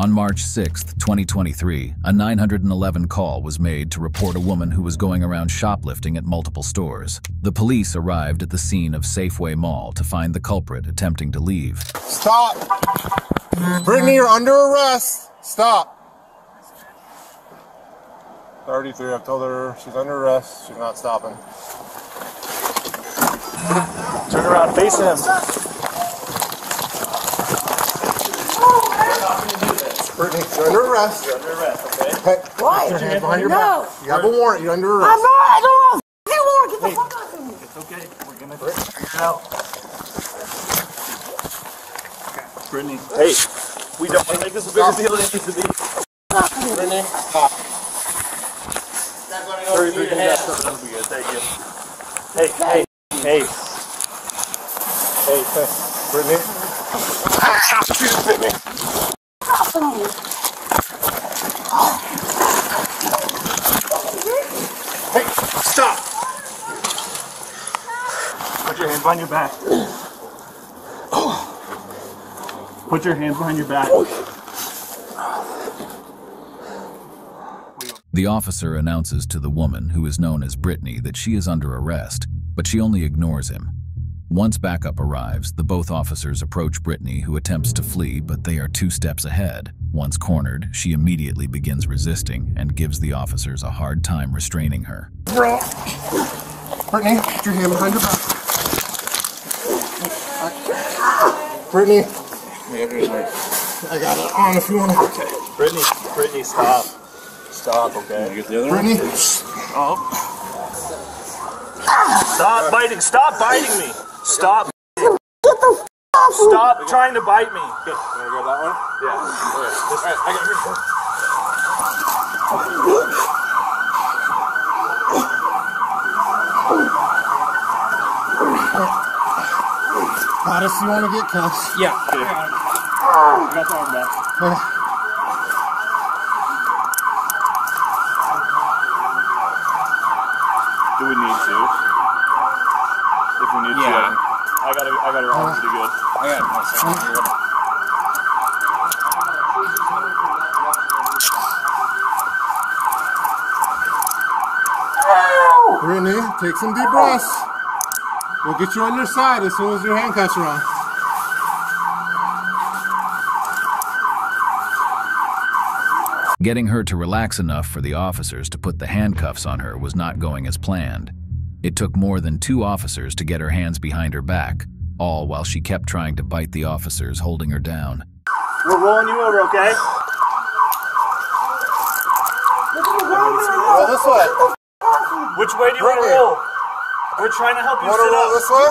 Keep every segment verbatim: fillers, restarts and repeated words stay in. On March sixth, twenty twenty-three, a nine one one call was made to report a woman who was going around shoplifting at multiple stores. The police arrived at the scene of Safeway Mall to find the culprit attempting to leave. Stop! Brittany, you're under arrest! Stop! thirty-three, I've told her she's under arrest. She's not stopping. Turn around, face him. Brittany, you're under arrest. You're under arrest, okay? Hey, why? Put your hands behind your no. back. You have a warrant. You're under arrest. I'm not. I don't want a warrant. Get the hey, fuck out of me. It's okay. We're going to figure it out. Brittany. Hey, we don't want to make this a bigger deal than it needs to be. Brittany, pop. That's what I need to have. That'll be good. Thank you. Hey, hey, hey. Hey, hey. Brittany. Ah, she's Brittany. Hey, stop! Put your hand behind your back. Put your hand behind your back. The officer announces to the woman, who is known as Brittany, that she is under arrest, but she only ignores him. Once backup arrives, the both officers approach Brittany, who attempts to flee, but they are two steps ahead. Once cornered, she immediately begins resisting and gives the officers a hard time restraining her. Brittany, put your hand behind your back. Brittany. I got it on if you want to. Okay. Brittany, Brittany, stop. Stop, okay. Can you get the other Brittany. One? Oh. Stop biting, stop biting me. Stop. Get the f*** Stop trying to bite me. Good. Can I grab that one? Yeah. All right. All right. I got your one. Hottest you want to get, Cass? Yeah. yeah. I got the arm back. Yeah. Do we need to? If we need yeah. to, yeah. I got it. I got it wrong pretty good. I got it. Oh. Brittany, take some deep breaths. We'll get you on your side as soon as your handcuffs are on. Getting her to relax enough for the officers to put the handcuffs on her was not going as planned. It took more than two officers to get her hands behind her back, all while she kept trying to bite the officers holding her down. We're rolling you over, okay? Roll this way. Which way do you want to roll? We're trying to help you, you sit roll up. This way?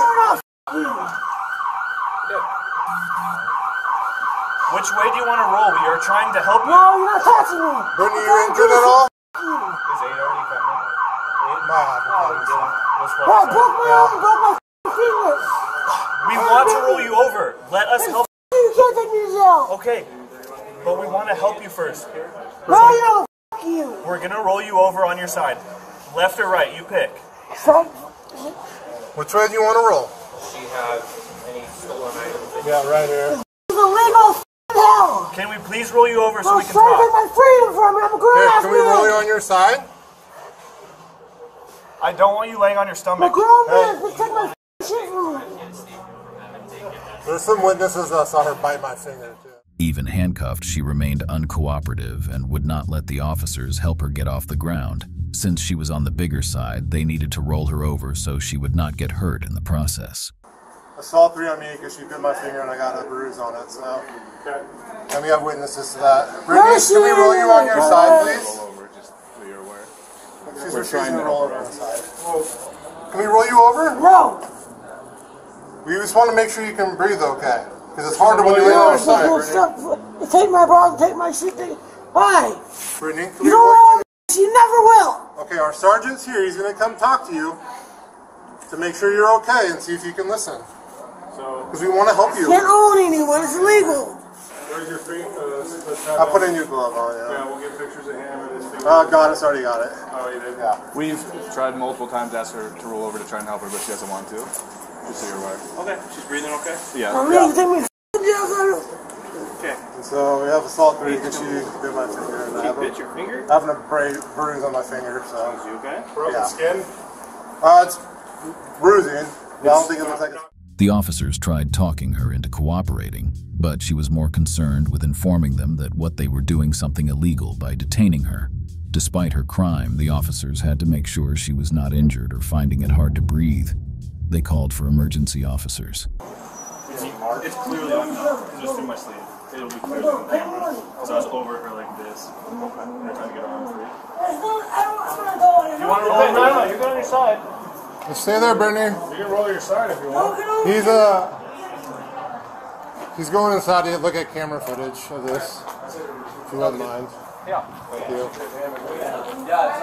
Which way do you want to roll? We are trying to help you. No, you're not touching me. Brittany, you ain't good at all? Is eight already coming? Nah, oh, yeah. Well, broke my arm, broke my finger. We oh, want baby. to roll you over. Let us help you. You can't take me to jail. Okay, but we want to help you first. No, no, f*** you. We're going to roll you over on your side. Left or right, you pick. Which way do you want to roll? Does she have any stolen items? Yeah, right here. This is illegal hell. Can we please roll you over so we can talk? I'm trying to get my freedom from me. I'm a grown-ass man. Can we roll you on your side? I don't want you laying on your stomach. My hey. There's some witnesses that saw her bite my finger, too. Even handcuffed, she remained uncooperative and would not let the officers help her get off the ground. Since she was on the bigger side, they needed to roll her over so she would not get hurt in the process. I saw three on me because she bit my finger and I got a bruise on it, so... Okay. And we have witnesses to that. Brittany, can we roll you on your side, please? We're trying to roll over on the side. Can we roll you over? No! We just want to make sure you can breathe okay. Because it's harder when you lay on our side, Brittany. Take my bra and take my shit. Why? Brittany, you don't want this. You never will. Okay, our sergeant's here. He's going to come talk to you to make sure you're okay and see if you can listen. Because we want to help you. You can't own anyone. It's illegal. Where's your feet? Uh, let's have I'll put a new glove on, yeah. Yeah, we'll get pictures of him and his feet. Oh, God, it's already got it. Oh, you did? Yeah. We've tried multiple times to ask her to roll over to try and help her, but she doesn't want to. Just so you're aware. Okay, she's breathing okay? Yeah. I'm yeah. Okay. And so we have a salt pretty good shoot through my finger. And I have bit a, your finger? I have an abrasion on my finger. So. Is you okay? Broken yeah. skin? Uh, it's bruising. It's, I don't think it looks like it's... The officers tried talking her into cooperating, but she was more concerned with informing them that what they were doing something illegal by detaining her. Despite her crime, the officers had to make sure she was not injured or finding it hard to breathe. They called for emergency officers. Is he marked? It's clearly on now, because it's through my sleeve. It'll be clear on the camera, because I was over her like this. And they're trying to get her arm free. You want to roll it? No, no, you go on your side. Just stay there, Brittany. You can roll your side if you want. He's, uh... He's going inside to look at camera footage of this, if you wouldn't mind. Yeah. Thank you. Yeah, it's all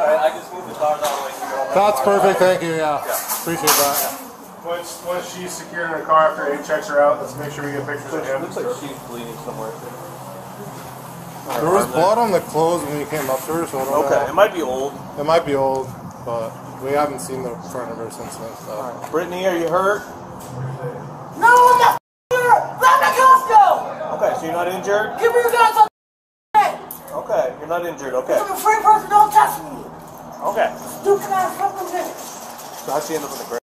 right. I just moved the car that way. That's perfect. Thank you. Yeah. yeah. Appreciate that. Yeah. Once, once she's secure in her car after he checks her out, let's make sure we get pictures so of him. Looks like she's bleeding somewhere. Right, there was blood on the clothes when you came up to her, so I don't okay. know. It might be old. It might be old, but we haven't seen the front of her since then. So. All right. Brittany, are you hurt? No, I'm not hurt. Let me go. Okay, so you're not injured? Give me your guys on. Okay, you're not injured, okay. I'm a free person, don't touch me! Okay. Stupid ass fucking bitch! So how'd she end up in the grave?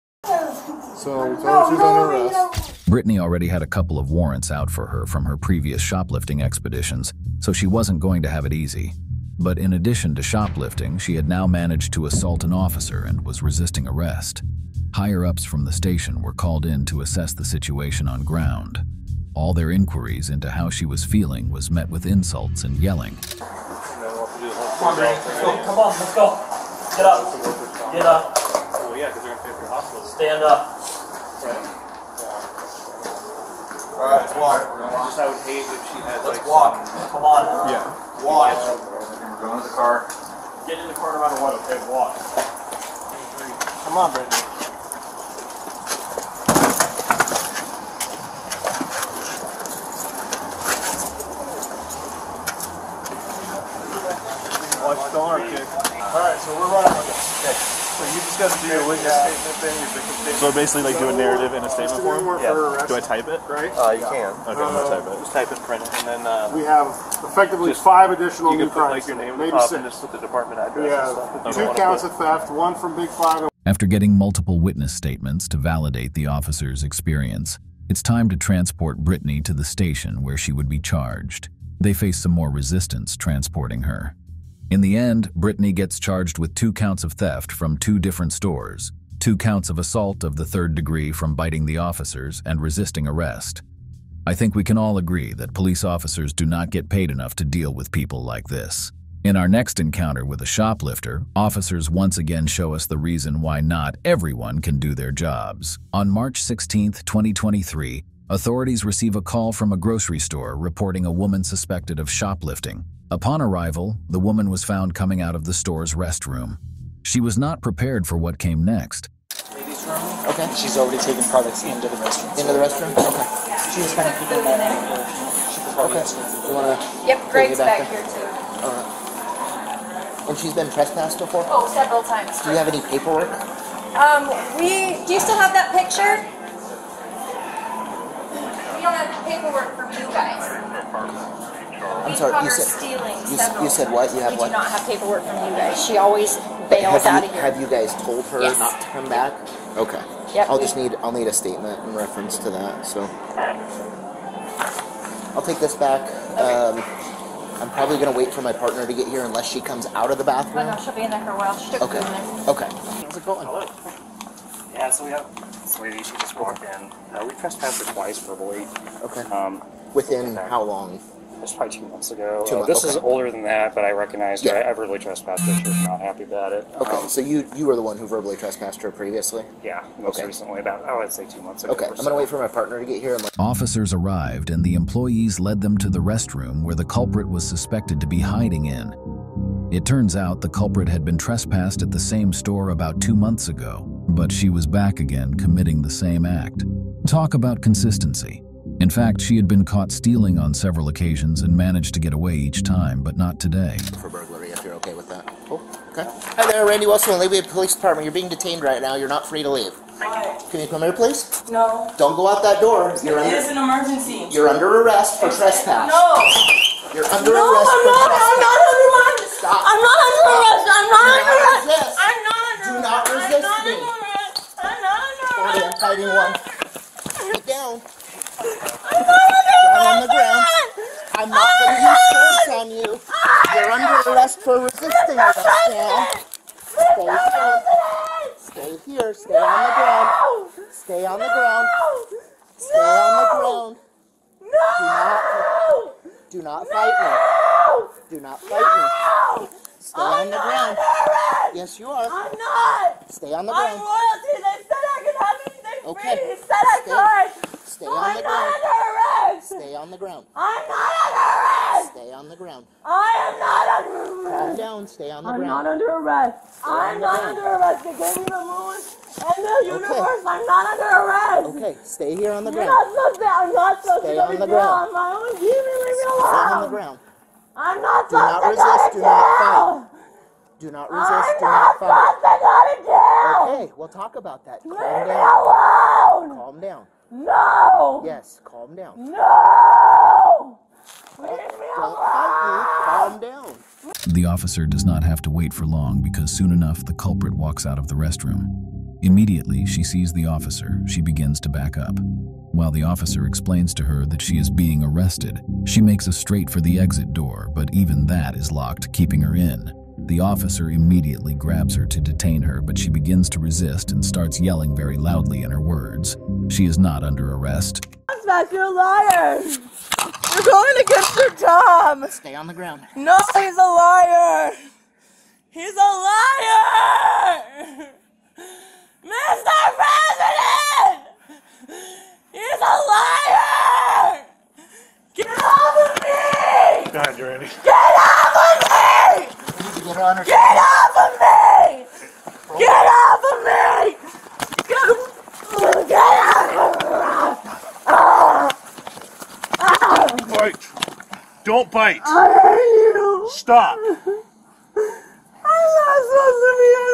So we told her she's under arrest. Brittany already had a couple of warrants out for her from her previous shoplifting expeditions, so she wasn't going to have it easy. But in addition to shoplifting, she had now managed to assault an officer and was resisting arrest. Higher-ups from the station were called in to assess the situation on ground. All their inquiries into how she was feeling was met with insults and yelling. Come on, man. Let's go. Come on, let's go. Get up. Get up. Oh, yeah, because they're going to pay for the hospital. Stand up. Right. Yeah. All right, let's walk. I just I would hate if she had, let's like, walk. Come on. Yeah. Walk. We're going to the car. Get in the corner around the water. Okay, walk. Come on, Brittany. Alright, so we're running with this. Okay. So you just got to do your witness statement thing, your victim statement. So basically like do a narrative in a statement form? Yeah. Do I type it? Right? Uh, you can. Okay, I'm going to type it. Just type it, print it, and then... Uh, we have effectively five additional new crimes. You can put like your name up and just put the department address and stuff. Two counts of theft, one from Big Five. After getting multiple witness statements to validate the officer's experience, it's time to transport Brittany to the station where she would be charged. They face some more resistance transporting her. In the end, Brittany gets charged with two counts of theft from two different stores, two counts of assault of the third degree from biting the officers, and resisting arrest. I think we can all agree that police officers do not get paid enough to deal with people like this. In our next encounter with a shoplifter, officers once again show us the reason why not everyone can do their jobs. On March sixteenth twenty twenty-three, authorities receive a call from a grocery store reporting a woman suspected of shoplifting. Upon arrival, the woman was found coming out of the store's restroom. She was not prepared for what came next. Ladies' room? Okay. She's already taken products into the restroom. Into the restroom? Okay. Yeah. She was kind of keeping that in. Okay. You want to... Yep, Greg's back, back here, too. All right. And she's been trespassed before? Oh, several times. Do you have any paperwork? Um, we... Do you still have that picture? We don't have paperwork from you guys. I'm sorry, you said, you, you said what? You have we what? We do not have paperwork from you guys. She always bails have out you, of here. Have you guys told her yes. not to come back? Okay. Yep, I'll just need I'll need a statement in reference to that. So I'll take this back. Okay. Um, I'm probably gonna wait for my partner to get here unless she comes out of the bathroom. Oh no, she'll be in there for a while. She took okay. Minutes. Okay. How's it going? Hello. Yeah. So we have. Lady, she just walked in. Uh, we trespassed her twice for void. Okay. Um, Within how long? It's probably two months ago. Two uh, months. This okay. is older than that, but I recognized yeah. her. I verbally trespassed her. She was not happy about it. Okay. Um, so you you were the one who verbally trespassed her previously? Yeah. Most okay. recently, about oh, I'd say two months ago. Okay. I'm gonna wait for my partner to get here. Officers arrived, and the employees led them to the restroom where the culprit was suspected to be hiding in. It turns out the culprit had been trespassed at the same store about two months ago, but she was back again committing the same act. Talk about consistency. In fact, she had been caught stealing on several occasions and managed to get away each time, but not today. For burglary, if you're okay with that. Oh, okay. Hi there, Randy Wilson, Lehigh Police Department. You're being detained right now. You're not free to leave. Hi. Can you come here, please? No. Don't go out that door. You're under, it is an emergency. You're under arrest for trespass. No. You're under no, arrest I'm for not, trespass. I'm not under arrest. Stop. I'm not under arrest. I'm not under arrest. I'm not under arrest. Do not resist me. I'm not under arrest. I'm fighting one. Get down. I'm not under arrest. Down on the ground. I'm not going to use force on you. You're under arrest for resisting arrest now. Stay here. Stay here. Stay on the ground. Stay on the ground. Stay on the ground. No! Do not fight me. Do not fight me. Stay on the ground. Yes, you are. I'm not. Stay on the ground. I'm royalty. They said I could have anything free. They said I could. Stay on the ground. Stay on the ground. I'm not under arrest. Stay on the ground. I am not under arrest. Calm down. Stay on the ground. I'm not under arrest. I'm not under arrest. They gave me the moon and the universe. I'm not under arrest. Okay, stay here on the ground. You're not supposed to. I'm not supposed to go to jail on my own. Leave me, leave me alone. Stay on the ground. I'm not supposed to go to jail. Do not resist. Do not fight. I'm not supposed to go to jail. Okay, we'll talk about that. Leave me alone. Calm down. No! Yes, calm down. No! Leave me alone! Don't fight me. Calm down. The officer does not have to wait for long because soon enough the culprit walks out of the restroom. Immediately, she sees the officer. She begins to back up. While the officer explains to her that she is being arrested, she makes a straight for the exit door, but even that is locked, keeping her in. The officer immediately grabs her to detain her, but she begins to resist and starts yelling very loudly in her words. She is not under arrest. You're a liar! You're going against your job! Stay on the ground. No, he's a liar! He's a liar! Mister President! He's a liar! Get off of me! God, you're ready. Get off of me! Get off of me! Get off of me! Get off of me! Bite. Don't bite. I hate you. Stop. I'm not supposed to be here.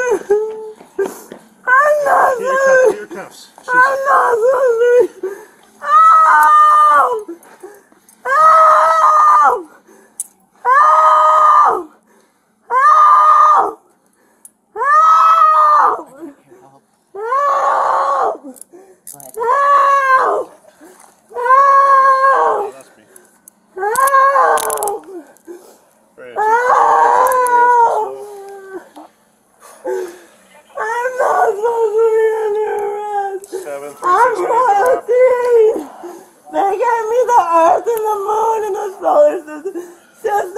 I'm not supposed to be here. Cuffs. I'm not supposed to be here. Ow! Ow! Ow! Help! Help! Help! Help! Help! Help! Help! I'm not supposed to be under arrest. Seven, three, I'm royalty. They gave me the earth and the moon and the solar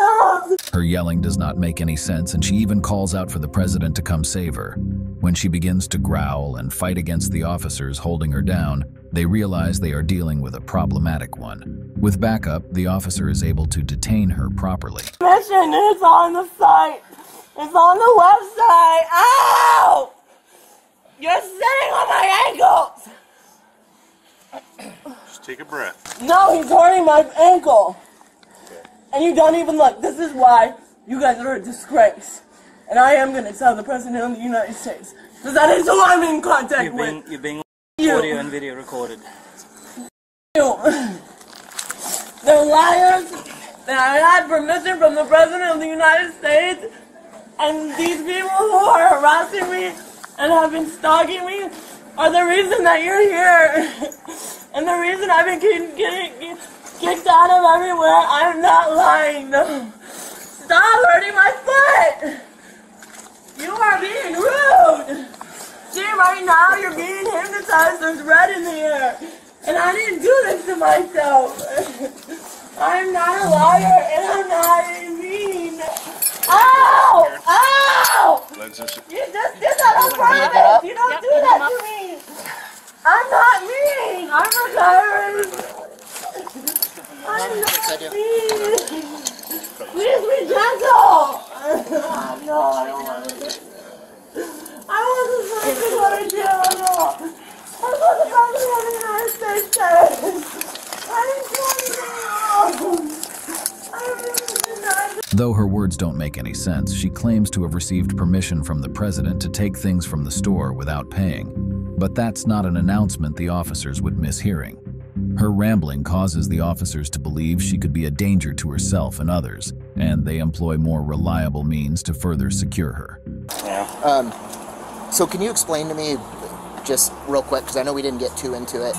system. Her yelling does not make any sense, and she even calls out for the president to come save her. When she begins to growl and fight against the officers holding her down, they realize they are dealing with a problematic one. With backup, the officer is able to detain her properly. Mission is on the site. It's on the website. Ow! You're sitting on my ankles! Just take a breath. No, he's hurting my ankle. And you don't even look. This is why you guys are a disgrace. And I am going to tell the President of the United States because that is who I'm in contact you're being, with. You're being you. Audio and video recorded. You. They're liars. And I had permission from the President of the United States. And these people who are harassing me and have been stalking me are the reason that you're here. And the reason I've been getting... getting, getting kicked out of everywhere. I'm not lying. No. Stop hurting my foot. You are being rude. See, right now you're being hypnotized. There's red in the air. And I didn't do this to myself. I'm not a liar and I'm not mean. Ow! Ow! You just did that on purpose. You don't do that to me. I'm not mean. I'm a liar. I'm not mean. Please be gentle. No, I don't want to. I wasn't supposed to go to jail at all. I was supposed to go to the United States. I didn't do anything wrong. I really did not. Though her words don't make any sense, she claims to have received permission from the president to take things from the store without paying. But that's not an announcement the officers would miss hearing. Her rambling causes the officers to believe she could be a danger to herself and others, and they employ more reliable means to further secure her. Yeah. Um, so can you explain to me, just real quick, because I know we didn't get too into it.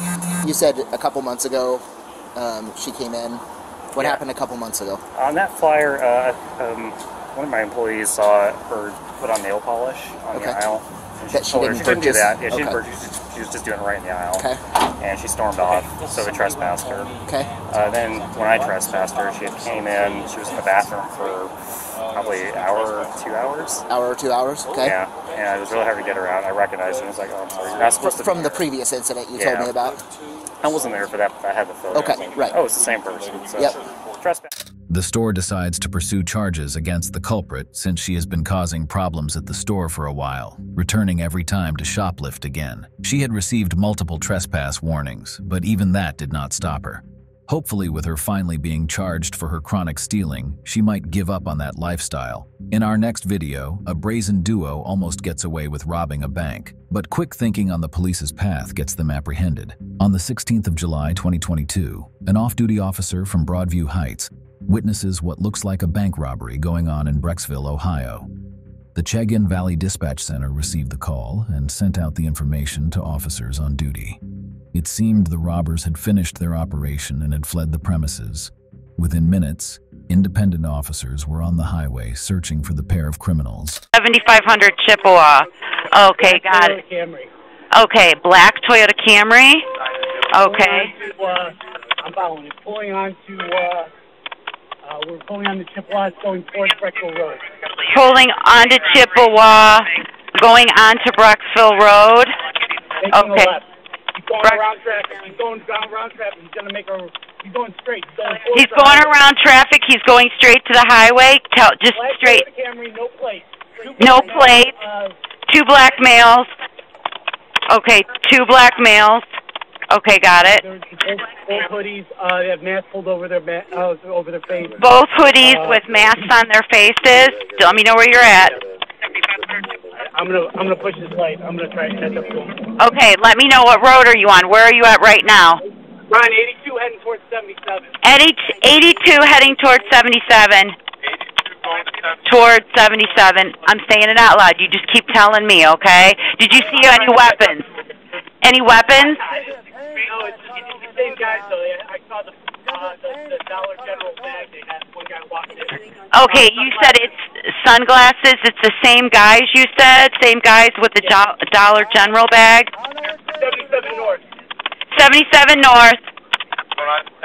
You said a couple months ago um, she came in. What yeah. happened a couple months ago? On that flyer, uh, um, one of my employees saw her put on nail polish on okay. the aisle. She that she didn't, her. She didn't do that. Yeah, okay. she, didn't purchase. She was just doing it right in the aisle. Okay. And she stormed off, so we trespassed her. Okay. Uh, then when I trespassed her, she had came in. She was in the bathroom for probably an hour or two hours. Hour or two hours. Okay. Yeah. And it was really hard to get her out. I recognized her. I was like, oh, I'm sorry, you're not supposed to. From the previous incident you yeah. told me about. I wasn't there for that, but I had the photo. Okay. Like, right. Oh, it's the same person. So yep. Trespass. The store decides to pursue charges against the culprit since she has been causing problems at the store for a while, returning every time to shoplift again. She had received multiple trespass warnings, but even that did not stop her. Hopefully, with her finally being charged for her chronic stealing, she might give up on that lifestyle. In our next video, a brazen duo almost gets away with robbing a bank, but quick thinking on the police's path gets them apprehended. On the sixteenth of July twenty twenty-two, an off-duty officer from Broadview Heights witnesses what looks like a bank robbery going on in Brecksville, Ohio. The Chagrin Valley Dispatch Center received the call and sent out the information to officers on duty. It seemed the robbers had finished their operation and had fled the premises. Within minutes, Independent officers were on the highway searching for the pair of criminals. seventy-five hundred Chippewa. Okay, got it. Okay, black Toyota Camry. Okay. I'm pulling on to... Uh, Uh, we're pulling on to Chippewa, going towards Brockville Road. Pulling on to Chippewa, going on to Brockville Road. Taking okay. Left. He's going Brock around traffic. He's going down around traffic. He's going to make a. He's going straight. He's going, he's going around traffic. He's going straight to the highway. Tell, just black straight. Camry, no plate. No plate. Uh, two black males. Okay, two black males. Okay, got it. Both, both hoodies, uh, they have masks pulled over their uh, over their face. Both hoodies uh, with masks on their faces. Let me know where you're at. I'm gonna I'm gonna push this light. I'm gonna try and catch up to him. Okay, let me know what road are you on. Where are you at right now? We're on eighty-two heading towards seventy-seven. eighty-two heading towards seventy-seven. Towards seventy-seven. I'm saying it out loud. You just keep telling me, okay? Did you see any weapons? Any weapons? No, it's, it's the same guy, so I saw the, uh, the, the Dollar General bag. They had one guy walking in. Okay, you said it's sunglasses. It's the same guys you said? Same guys with the yeah. do Dollar General bag? seventy-seven North. seventy-seven North.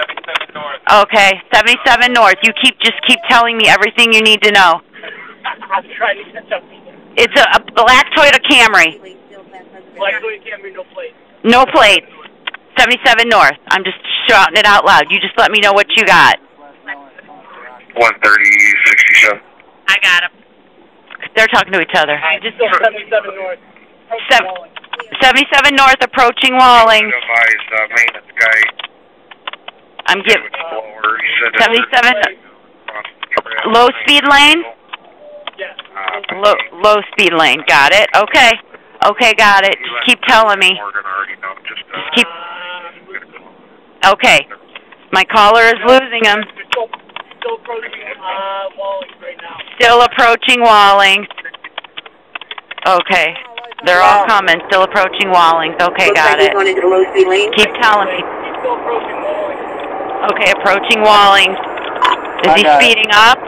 seventy-seven North. Okay, seventy-seven North. You keep just keep telling me everything you need to know. I'm trying to catch up. It's a, a black Toyota Camry. Black Toyota Camry, no plate. No plate. seventy-seven North. I'm just shouting it out loud. You just let me know what you got. one thirty, sixty-seven. I got them. They're talking to each other. I just seventy-seven North. Se seventy-seven North approaching Walling. I'm getting seventy-seven low speed lane. Yes. Low low speed lane. Got it. Okay. Okay, got it. Just keep telling me. Just keep. Okay, my caller is losing him. Still approaching uh, Walling right now. Still approaching Walling. Okay, they're all coming. Still approaching Walling. Okay, got it. Keep telling me. Okay, approaching Walling. Is he speeding up?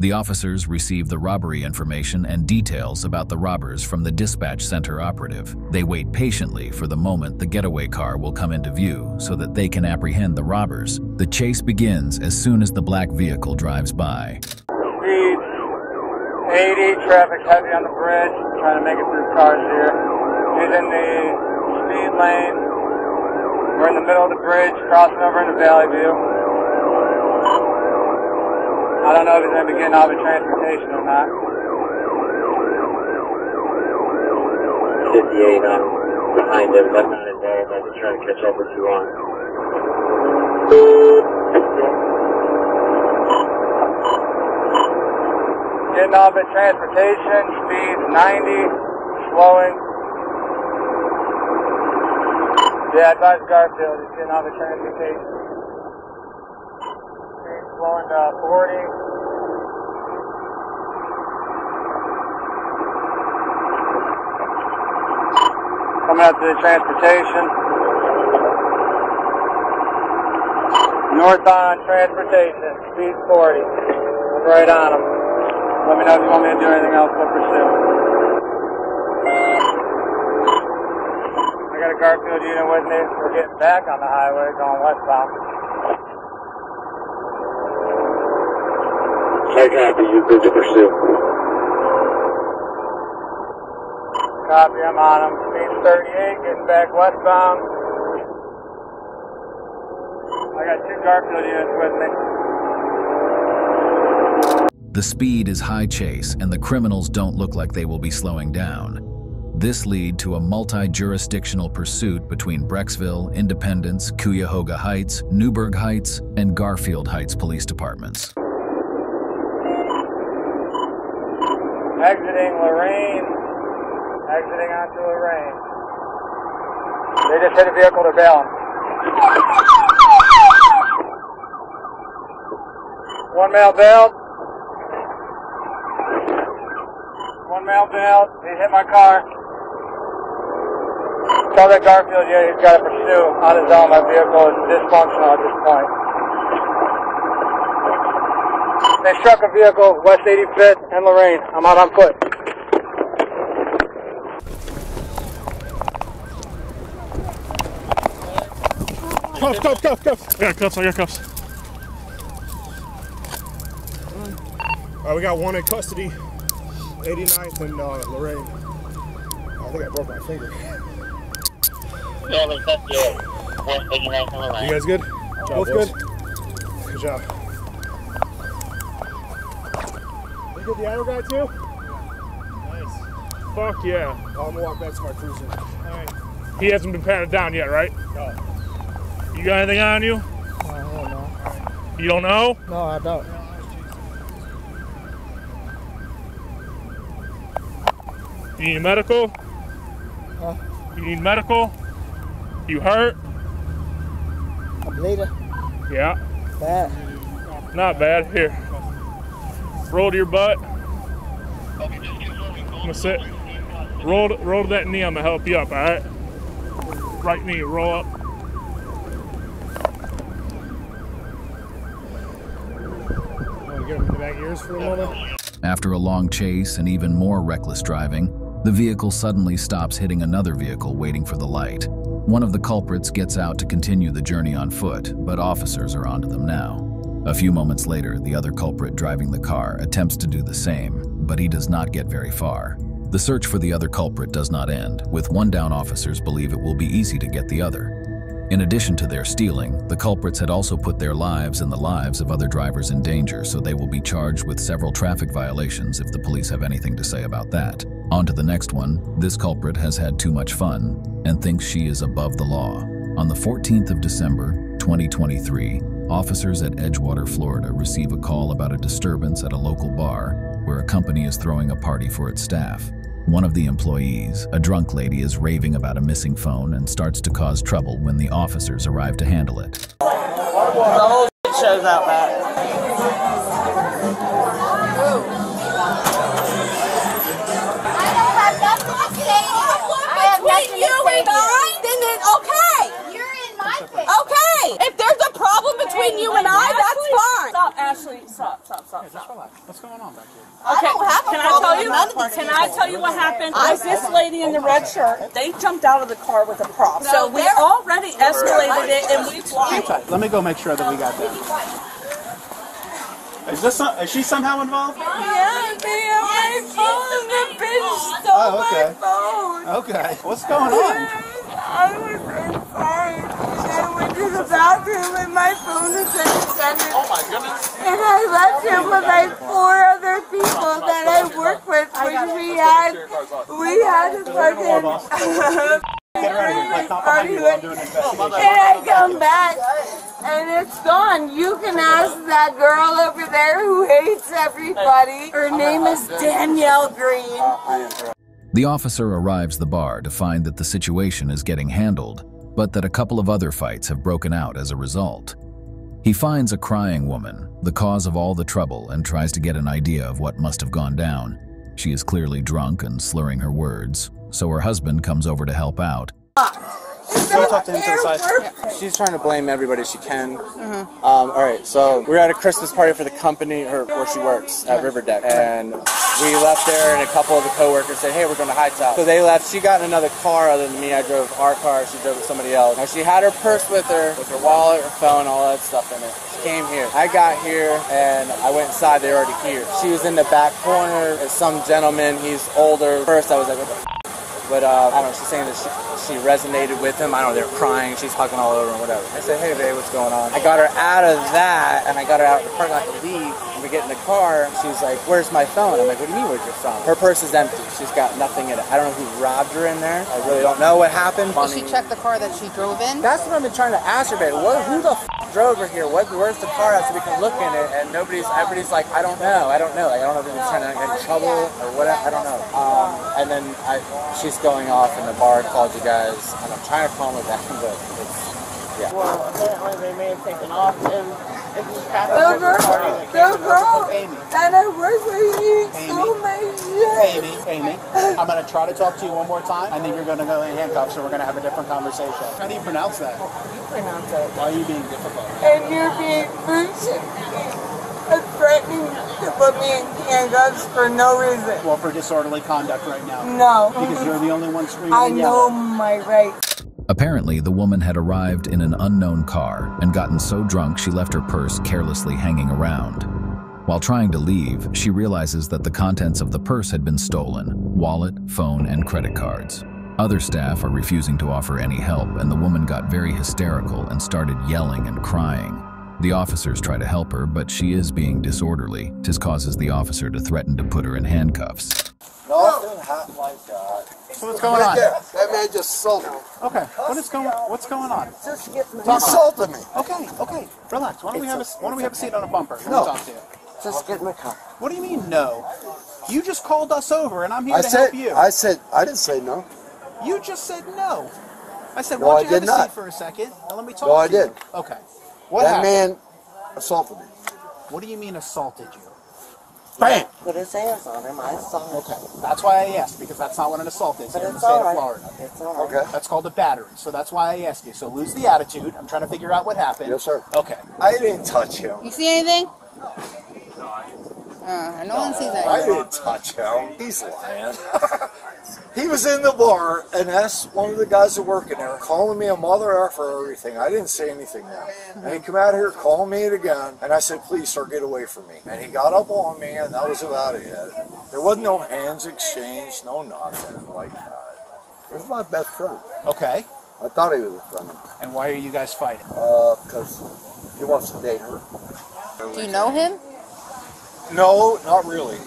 The officers receive the robbery information and details about the robbers from the dispatch center operative. They wait patiently for the moment the getaway car will come into view so that they can apprehend the robbers. The chase begins as soon as the black vehicle drives by. Speed, eighty, traffic heavy on the bridge, trying to make it through cars here. He's in the speed lane. We're in the middle of the bridge, crossing over into Valley View. I don't know if he's going to be getting off of transportation or not. fifty-eight, I'm behind him. That's not his area. I'm just trying to catch up with you on. Get non-vit transportation, speed ninety, slowing. Yeah, advise Garfield, it's in non-vit transportation. Speed slowing to forty. Coming up to the transportation. Northbound transportation, speed forty. Right on them. Let me know if you want me to do anything else but pursue. I got a Garfield unit with me. We're getting back on the highway going westbound. I copy, you good to pursue. Copy, I'm on them. thirty-eight, getting back westbound. I got two Garfield units with me. The speed is high chase, and the criminals don't look like they will be slowing down. This lead to a multi-jurisdictional pursuit between Brecksville, Independence, Cuyahoga Heights, Newburgh Heights, and Garfield Heights police departments. Exiting Lorraine. Exiting onto Lorraine. They just hit a vehicle to bail them. One male bailed. One male bailed. He hit my car. Tell that Garfield, yeah, he's got to pursue on his own. My vehicle is dysfunctional at this point. They struck a vehicle, West eighty-fifth and Lorraine. I'm out on foot. Cuffs, cuffs, cuffs, cuffs. I got cuffs, I got cuffs. Alright, we got one in custody, eighty-ninth and uh, Lorraine. Oh, I think I broke my finger. Yeah, we got eighty-ninth and Lorraine. You guys good? Good job, both boys. Good? Good job. You get the idle guy too? Nice. Fuck yeah. Oh, I'm gonna walk back to my cruiser. Alright. He hasn't been patted down yet, right? No. You got anything on you? No, I don't know. You don't know? No, I don't. You need medical? Huh? You need medical? You hurt? I'm bleeding. Yeah. Bad. Not bad. Here. Roll to your butt. I'm gonna sit. Roll, roll to that knee. I'm gonna help you up. All right. Right knee. Roll up. For a moment. After a long chase and even more reckless driving, the vehicle suddenly stops hitting another vehicle waiting for the light. One of the culprits gets out to continue the journey on foot, but officers are onto them now. A few moments later, the other culprit driving the car attempts to do the same, but he does not get very far. The search for the other culprit does not end, with one down officers believe it will be easy to get the other. In addition to their stealing, the culprits had also put their lives and the lives of other drivers in danger, so they will be charged with several traffic violations if the police have anything to say about that. On to the next one. This culprit has had too much fun and thinks she is above the law. On the fourteenth of December, twenty twenty-three, officers at Edgewater, Florida receive a call about a disturbance at a local bar where a company is throwing a party for its staff. One of the employees, a drunk lady, is raving about a missing phone and starts to cause trouble when the officers arrive to handle it. The whole shit shows out back. I don't have nothing to say. I have between you and mine, then it's okay. You're in my place. Okay. If there's a problem between you and I, that's fine. Stop, Ashley. Stop, stop, stop, stop. What's going on back here? Okay. I don't have a Can problem. I tell you? Can I tell you what happened? I, this lady in the red shirt, they jumped out of the car with a prop. No, so we already escalated it and we fly. Let me go make sure that we got that. Is this some, is she somehow involved? Yeah, man. My phone. The bitch stole oh, okay. my phone. Okay. What's going on? I was inside. To the bathroom and my phone is in the center. Oh my goodness. And I left him with like four other people that I work with, which we had, we had a fucking party with. And I come back and it's gone. You can ask that girl over there who hates everybody. Her name is Danielle Green. The officer arrives the bar to find that the situation is getting handled, but that a couple of other fights have broken out as a result. He finds a crying woman, the cause of all the trouble, and tries to get an idea of what must have gone down. She is clearly drunk and slurring her words, so her husband comes over to help out. She's trying to talk to him to the side. She's trying to blame everybody she can. Mm-hmm. um, Alright, so we were at a Christmas party for the company her, where she works at Riverdeck, and we left there and a couple of the co-workers said, hey, we're going to Hightower. So they left. She got in another car other than me. I drove our car. She drove with somebody else. Now, she had her purse with her, with her wallet, her phone, all that stuff in it. She came here. I got here and I went inside. They were already here. She was in the back corner. There's some gentleman. He's older. First, I was like, what the f***? But uh, I don't know, she's saying that she, she resonated with him. I don't know, they're crying, she's hugging all over and whatever. I said, hey babe, what's going on? I got her out of that, and I got her out of the parking lot to leave. And we get in the car, she's like, where's my phone? I'm like, what do you mean, where's your phone? Her purse is empty, she's got nothing in it. I don't know who robbed her in there. I really don't know what happened. Did she check the car that she drove in? That's what I've been trying to ask her, babe. What, who the f drove her here? What, where's the car at so we can look in it? And nobody's, everybody's like, I don't know, I don't know. Like, I don't know if they're trying to get in trouble or what, I don't know. Um, and then I, she's going off in the bar, called you guys, and I'm trying to calm her down, but it's, yeah. Well, apparently they may have taken off, and it was kind of a party. Bill, girl, and I work with you so much. Amy, Amy, I'm going to try to talk to you one more time. I think you're going to go in handcuffs, so we're going to have a different conversation. How do you pronounce that? You pronounce it. Why are you being difficult? And you're being bullshit. Threatening to put me in handcuffs for no reason. Well, for disorderly conduct right now. No. Because you're the only one screaming. I know my rights. Apparently, the woman had arrived in an unknown car and gotten so drunk she left her purse carelessly hanging around. While trying to leave, she realizes that the contents of the purse had been stolen: wallet, phone, and credit cards. Other staff are refusing to offer any help, and the woman got very hysterical and started yelling and crying. The officers try to help her, but she is being disorderly. This causes the officer to threaten to put her in handcuffs. Nothing hot like that. So what's going on? That man just assaulted me. Okay, what is going? What's going on? Just get me. He assaulted me. Okay, okay, relax. Why don't we have a Why don't we have a seat on a bumper? No. Talk to you. Just get in the car. What do you mean no? You just called us over, and I'm here to help you. I said I didn't say no. You just said no. I said, why don't you have a seat for a second and let me talk to you? No, I did. Okay. What that happened? Man assaulted me. What do you mean assaulted you? Bam! Put his hands on him. I saw him. Okay, that's why I asked, because that's not what an assault is. But here it's in the state right. of Florida. It's all right. Okay. That's called a battery, so that's why I asked you. So lose the attitude. I'm trying to figure out what happened. Yes, sir. Okay. I didn't touch him. You see anything? Uh, no one sees that. I didn't touch him. He's lying. He was in the bar, and that's one of the guys that working there, calling me a mother for everything. I didn't say anything now. And he come out here, call me it again, and I said, please, sir, get away from me. And he got up on me, and that was about it. There wasn't no hands exchanged, no nothing like that. It was my best friend. Okay. I thought he was a friend. And why are you guys fighting? Uh, because he wants to date her. Do you know him? No, not really.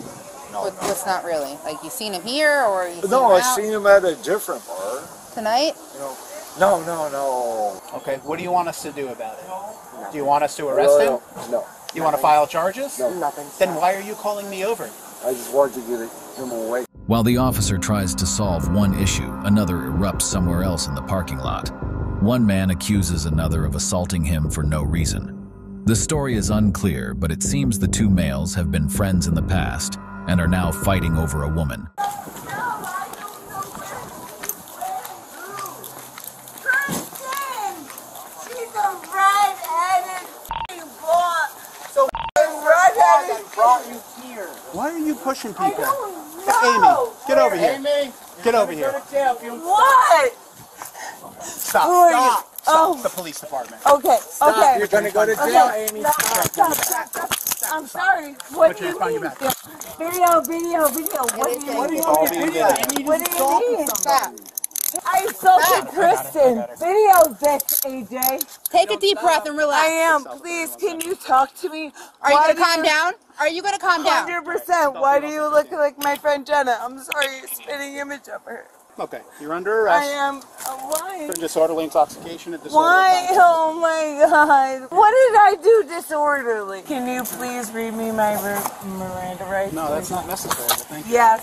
No, no. What's not really? Like, you seen him here, or you seen No, him I out? seen him at a different bar. Tonight? You know, no, no, no. Okay, what do you want us to do about it? No. Do you want us to arrest no, no, him? No. no. You no, want to file charges? No. Nothing. Then why are you calling me over? I just wanted to get him away. While the officer tries to solve one issue, another erupts somewhere else in the parking lot. One man accuses another of assaulting him for no reason. The story is unclear, but it seems the two males have been friends in the past and are now fighting over a woman. She's a red-headed boy. So red-headed brought you here. Why are you pushing people? Amy, get over here. Amy, get over here. What? Stop. Stop. Oh. Stop. The police department. Okay. Stop. Okay. You're going to go to jail, okay. Amy. Stop. Stop. Stop. Stop. Stop. Stop. I'm sorry. What do you mean? Video, video, video. What do you want to video? What do you mean? Stop. I assaulted Kristen. Video this, A J. Take a deep breath and relax. I am. Please, can you talk to me? Are you going to calm down? Are you going to calm down? one hundred percent. Why do you look like my friend Jenna? I'm sorry. Spitting image of her. Okay, you're under arrest. I am. Why? For disorderly intoxication at disorderly. Why? Oh my God! What did I do disorderly? Can you please read me my Miranda rights? No, that's not necessary. Thank you. Yes.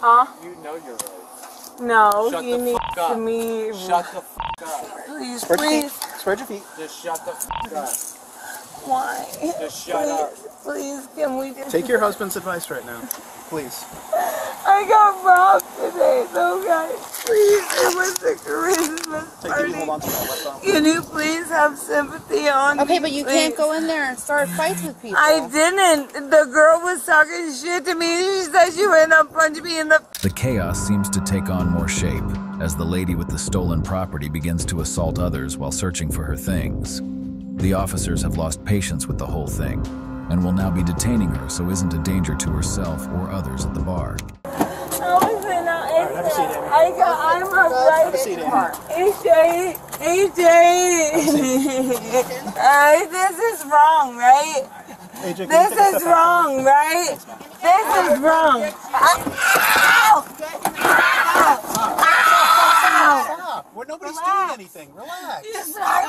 Huh? You know your rights. No, shut you the need fuck to me. Shut the fuck up. Please, spread please. Spread your feet. Just shut the fuck up. Why? Just shut please, up. Please, can we just take your husband's advice right now? Please. I got robbed today, though, guys. Please, it was a Christmas party. Can you, on that, can you please have sympathy on okay, me? Okay, but you please. Can't go in there and start fights with people. I didn't. The girl was talking shit to me. She said she went up, punched me in the... The chaos seems to take on more shape as the lady with the stolen property begins to assault others while searching for her things. The officers have lost patience with the whole thing and will now be detaining her so isn't a danger to herself or others at the bar. I was in a, I got, I'm arrested. A J, A J, uh, this is wrong, right? A J, this is wrong, right? This is wrong. Where nobody's relax. Doing anything. Relax. This is not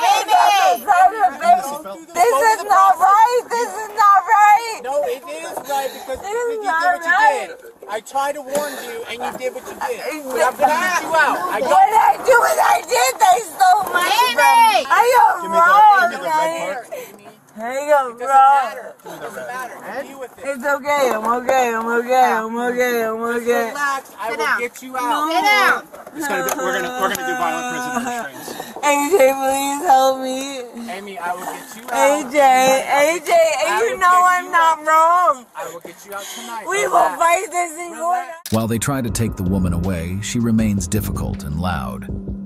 right. This is not right. No, it is right because it is you not did what right. you did. I tried to warn you and you did what you did. I'm going to get you out. I what did I do what I did? They stole my money. I got robbed. Hey, yo, bro. It doesn't matter. It doesn't matter. Deal with it. It's okay. I'm okay. I'm okay. I'm okay. I'm okay. Just relax. I Get will out. Get you out. Get out. It's gonna be, we're gonna we're gonna do violent prison restraints. A J, please help me. Amy, I will get you out. A J, A J, and you know I'm not wrong. I will get you out tonight. We will fight this in order. While they try to take the woman away, she remains difficult and loud.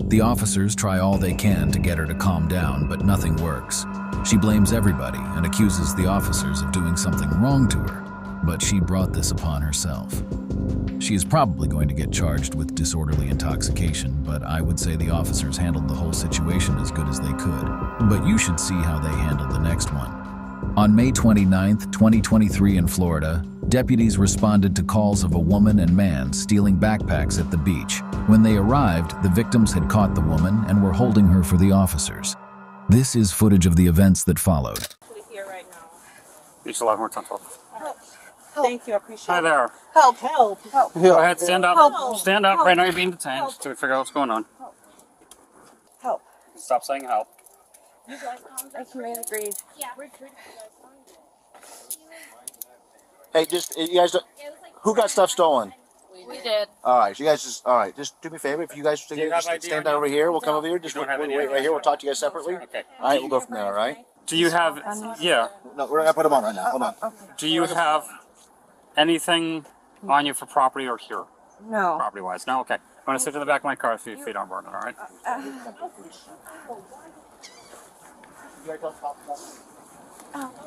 The officers try all they can to get her to calm down, but nothing works. She blames everybody and accuses the officers of doing something wrong to her, but she brought this upon herself. She is probably going to get charged with disorderly intoxication, but I would say the officers handled the whole situation as good as they could. But you should see how they handled the next one. On May twenty-ninth, twenty twenty-three in Florida, deputies responded to calls of a woman and man stealing backpacks at the beach. When they arrived, the victims had caught the woman and were holding her for the officers. This is footage of the events that followed. Here right now. It's a lot more time. Help. Help. Thank you, I appreciate it. Hi there. It. Help, help, help. Go ahead, stand up. Help. Stand up, help. Right now you're being detained help. To figure out what's going on. Help. Help. Stop saying help. You guys I can agree. Yeah. We're good. Hey, just, you guys, who got stuff stolen? We did. All right, so you guys just, all right, just do me a favor. If you guys just, you just stand down over here, we'll come over here. Just wait, wait, wait right here. We'll talk to you guys separately. Okay. All right, we'll go from there, all right? Do you have, yeah. No, we're going to put them on right now. Hold on. Okay. Do you have anything on you for property or here? No. Property-wise? No? Okay. I'm going to sit to the back of my car if your feet aren't burning, all right? Oh,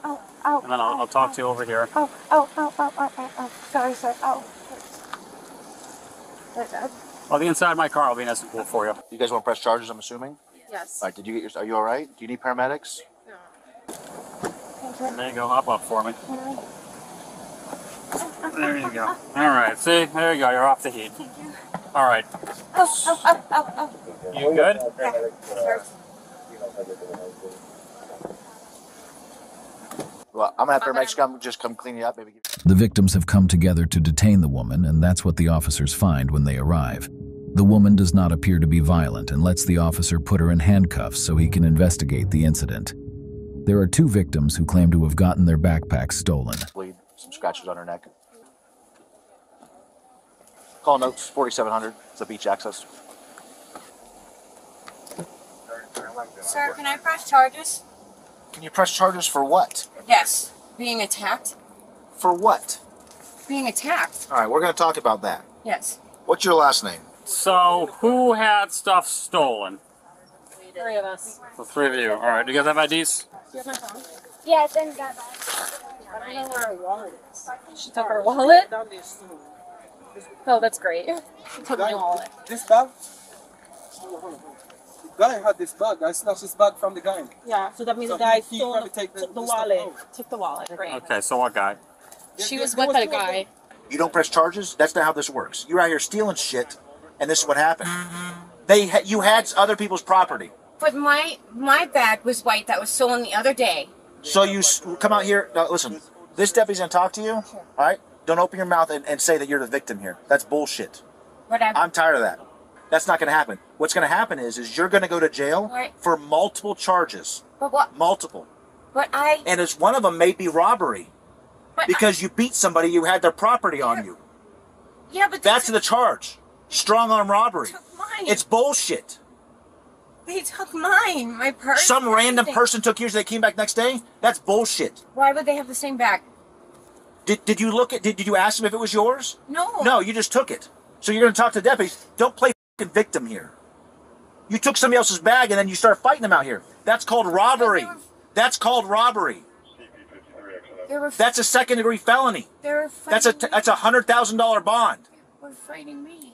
oh, oh. And then I'll, I'll talk to you over here. Oh, oh, oh, oh, oh, oh, oh. Sorry, sorry. Oh. Well, the inside of my car will be nice and cool for you. You guys want to press charges, I'm assuming? Yes. All right, did you get your, are you all right? Do you need paramedics? No. Thank you. There you go, hop up for me. There you go. All right, see? There you go, you're off the heat. Thank you. All right. Oh, oh, oh, oh, oh. You good? Yeah. Sure. Well, I'm going to have to come, just come clean you up. Maybe. The victims have come together to detain the woman, and that's what the officers find when they arrive. The woman does not appear to be violent and lets the officer put her in handcuffs so he can investigate the incident. There are two victims who claim to have gotten their backpacks stolen. Bleed, some scratches on her neck. Call notes, forty-seven hundred. It's a beach access. Sir, can I press charges? Can you press charges for what? Yes. Being attacked. For what? Being attacked. All right, we're going to talk about that. Yes. What's your last name? So, who had stuff stolen? Three of us. The three of you. All right, do you guys have I Ds? Do you have my phone? Yes, and got that. I don't know where her wallet is. She took her wallet? Oh, that's great. She took my wallet. This bag? Guy had this bag. I snatched this bag from the guy. Yeah, so that means so the guy he, stole he the, the, took the wallet. Took the wallet. Right. Okay, so what guy? She, she was with that guy. You don't press charges? That's not how this works. You're out here stealing shit and this is what happened. They ha you had other people's property. But my my bag was white that was stolen the other day. So you s come out here. No, listen, this deputy's gonna talk to you. Sure. All right, don't open your mouth and, and say that you're the victim here. That's bullshit. Whatever. I'm tired of that. That's not gonna happen. What's gonna happen is is you're gonna go to jail right. for multiple charges. But what? Multiple. But I. And it's one of them may be robbery, but because I... you beat somebody, you had their property you're... on you. Yeah, but that's took... the charge. Strong arm robbery. Took mine. It's bullshit. They took mine, my purse. Some random anything. person took yours. They came back next day. That's bullshit. Why would they have the same bag? Did Did you look at? Did, did you ask them if it was yours? No. No, you just took it. So you're gonna talk to deputies. Don't play fucking victim here. You took somebody else's bag and then you start fighting them out here. That's called robbery. Were... That's called robbery. Were... That's a second degree felony. That's a t me. That's a hundred thousand dollar bond. They were fighting me.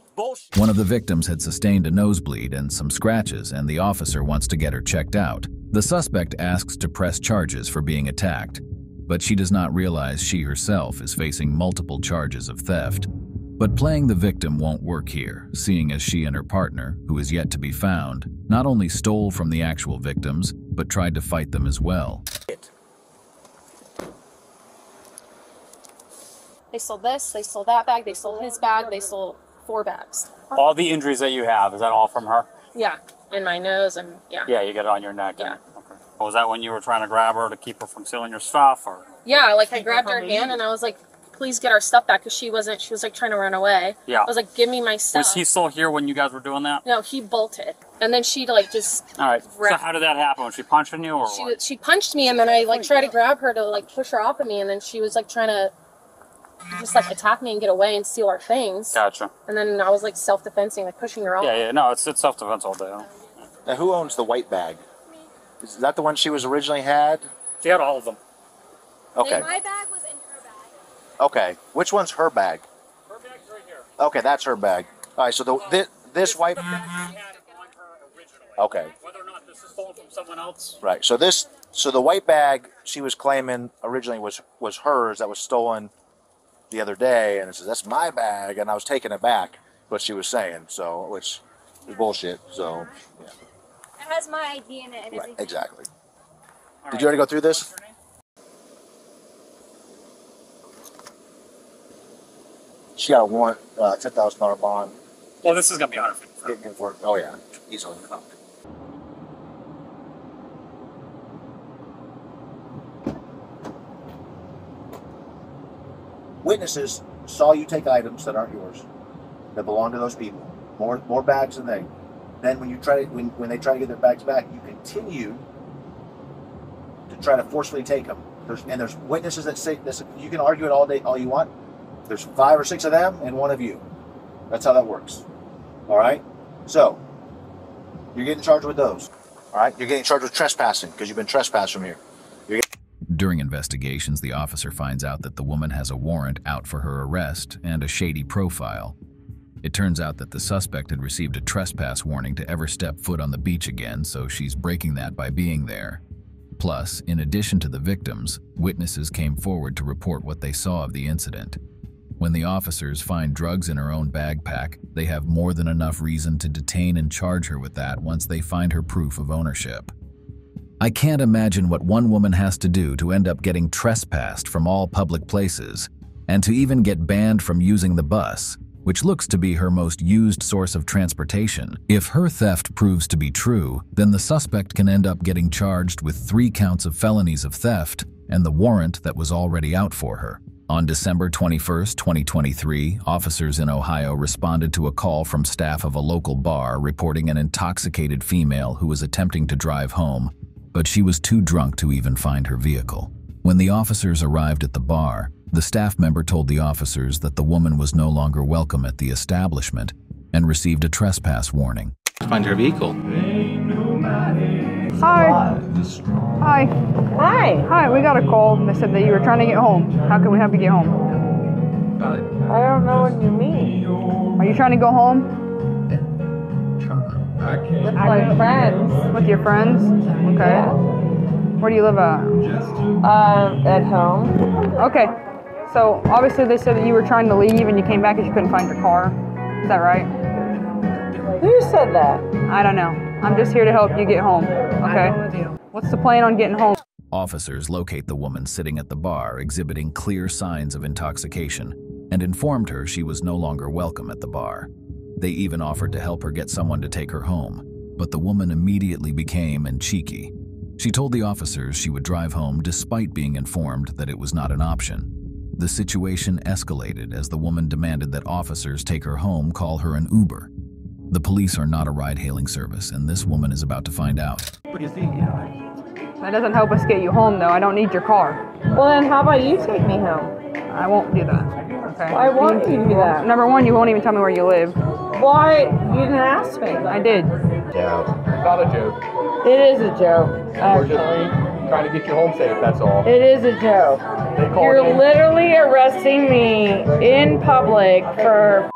One of the victims had sustained a nosebleed and some scratches, and the officer wants to get her checked out. The suspect asks to press charges for being attacked, but she does not realize she herself is facing multiple charges of theft. But playing the victim won't work here, seeing as she and her partner, who is yet to be found, not only stole from the actual victims, but tried to fight them as well. They stole this, they stole that bag, they stole his bag, they stole... four bags. All the injuries that you have, is that all from her? Yeah, in my nose and yeah. Yeah, you got it on your neck. Yeah. Okay. Well, was that when you were trying to grab her to keep her from stealing your stuff? Or? Yeah, like I grabbed her hand and I was like, please get our stuff back because she wasn't, she was like trying to run away. Yeah. I was like, give me my stuff. Was he still here when you guys were doing that? No, he bolted. And then she like just... All right, so how did that happen? Was she punching you or she, what? She punched me and then I like tried to grab her to like push her off of me and then she was like trying to... just like attack me and get away and steal our things. Gotcha. And then I was like self-defensing, like pushing her off. Yeah, yeah, no, it's, it's self-defense all day. Huh? Now, who owns the white bag? Me. Is that the one she was originally had? She had all of them. Okay. Like, my bag was in her bag. Okay. Which one's her bag? Her bag's right here. Okay, that's her bag. All right, so the, this, this white... This had on her originally. Okay. Whether or not this is stolen from someone else. Right, so this, so the white bag she was claiming originally was, was hers that was stolen the other day, and it says that's my bag, and I was taking it back. What she was saying, so which is bullshit. So yeah, it has my I D in it. And right, exactly. All Did right. you already go through this? She got a warrant, uh, ten thousand dollar bond. Well, this is gonna be hard for. Oh yeah, easily. Witnesses saw you take items that aren't yours, that belong to those people. More, more bags than they. Then, when you try to, when when they try to get their bags back, you continue to try to forcefully take them. There's and there's witnesses that say this. You can argue it all day, all you want. There's five or six of them and one of you. That's how that works. All right. So you're getting charged with those. All right. You're getting charged with trespassing because you've been trespassed from here. During investigations, the officer finds out that the woman has a warrant out for her arrest and a shady profile. It turns out that the suspect had received a trespass warning to ever step foot on the beach again, so she's breaking that by being there. Plus, in addition to the victims, witnesses came forward to report what they saw of the incident. When the officers find drugs in her own backpack, they have more than enough reason to detain and charge her with that once they find her proof of ownership. I can't imagine what one woman has to do to end up getting trespassed from all public places and to even get banned from using the bus, which looks to be her most used source of transportation. If her theft proves to be true, then the suspect can end up getting charged with three counts of felonies of theft and the warrant that was already out for her. On December twenty-first, twenty twenty-three, officers in Ohio responded to a call from staff of a local bar reporting an intoxicated female who was attempting to drive home, but she was too drunk to even find her vehicle. When the officers arrived at the bar, the staff member told the officers that the woman was no longer welcome at the establishment and received a trespass warning. Find her vehicle. Hi. Hi. Hi. Hi, we got a call. They said that you were trying to get home. How can we help you get home? I don't know what you mean. Are you trying to go home? With my friends. With your friends? Okay. Yeah. Where do you live at? Uh, at home. Okay. So obviously they said that you were trying to leave and you came back and you couldn't find your car. Is that right? Who said that? I don't know. I'm just here to help you get home, okay? What's the plan on getting home? Officers locate the woman sitting at the bar exhibiting clear signs of intoxication and informed her she was no longer welcome at the bar. They even offered to help her get someone to take her home, but the woman immediately became and cheeky. She told the officers she would drive home despite being informed that it was not an option. The situation escalated as the woman demanded that officers take her home, call her an Uber. The police are not a ride-hailing service, and this woman is about to find out. That doesn't help us get you home, though. I don't need your car. Well, then how about you take me home? I won't do that. Okay. Why won't you do that? Number one, you won't even tell me where you live. Why? You didn't ask me. I did. Yeah, it's not a joke. It is a joke, actually. We're just trying to get you home safe, that's all. It is a joke. You're literally arresting me in public for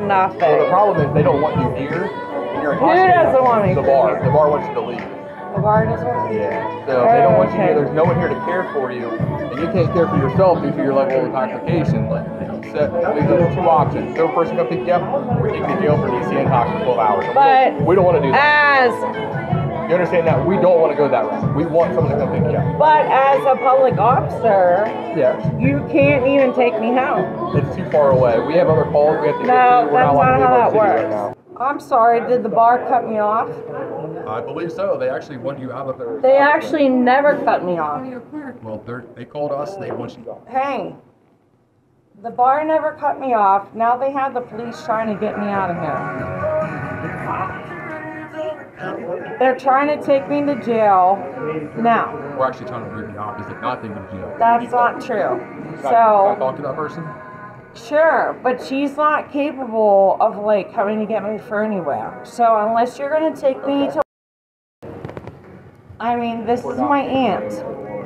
nothing. So the problem is they don't want you here. You're in hospital. Who doesn't want me? The bar. The bar wants you to leave. The bar doesn't want you? Yeah. So they don't want you here. There's no one here to care for you. And you can't care for yourself due to your level of intoxication. Like, so we have two options. Third person go pick you up, or you can jail for D C intoxication for twelve hours. But we don't want to do that. As You understand that we don't want to go that route. We want someone to come pick you up. But as a public officer, yeah, you can't even take me home. It's too far away. We have other calls we have to get no, to. No, that's not how that works. Right, I'm sorry, did the bar cut me off? I believe so. They actually want you out of there. They actually never cut me off. Well, they called us and they want you off. Hey, the bar never cut me off. Now they have the police trying to get me out of here. They're trying to take me to jail now. We're actually trying to prove the opposite, not taking me to jail. That's not true. So, can I talk to that person? Sure, but she's not capable of like coming to get me for anywhere. So unless you're gonna take me to, I mean, this is my aunt.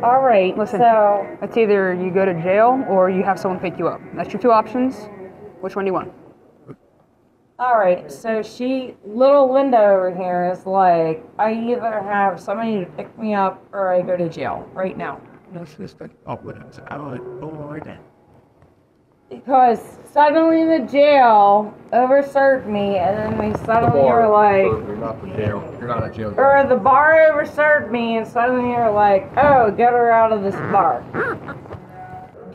All right. Listen. So it's either you go to jail or you have someone pick you up. That's your two options. Which one do you want? All right, so she, little Linda over here is like, I either have somebody to pick me up or I go to jail right now. No suspect. Oh, I don't know. Because suddenly the jail overserved me, and then we suddenly the were like, you're not the jail. You're not a jail. Or the bar overserved me, and suddenly you're like, oh, get her out of this bar.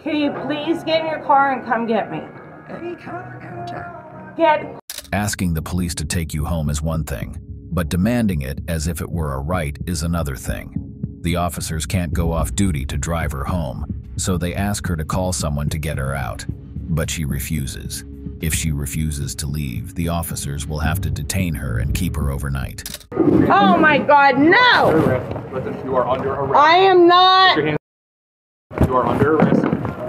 Can you please get in your car and come get me? Any car, come get. Asking the police to take you home is one thing, but demanding it as if it were a right is another thing. The officers can't go off duty to drive her home, so they ask her to call someone to get her out, but she refuses. If she refuses to leave, the officers will have to detain her and keep her overnight. Oh my God, no! Listen, you are under arrest. I am not. Put your hands. You are under arrest.